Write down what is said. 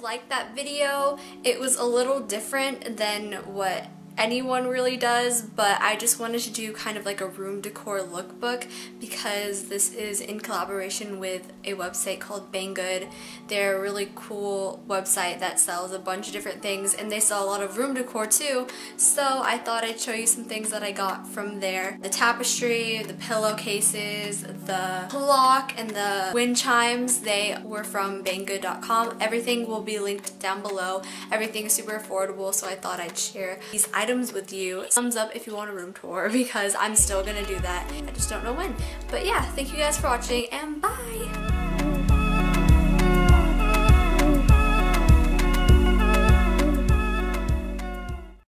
Like that video. It was a little different than what anyone really does, but I just wanted to do kind of like a room decor lookbook because this is in collaboration with a website called Banggood. They're a really cool website that sells a bunch of different things, and they sell a lot of room decor too, so I thought I'd show you some things that I got from there. The tapestry, the pillowcases, the clock, and the wind chimes, they were from Banggood.com. Everything will be linked down below. Everything is super affordable, so I thought I'd share these items with you. Thumbs up if you want a room tour because I'm still gonna do that. I just don't know when. But yeah, thank you guys for watching, and bye!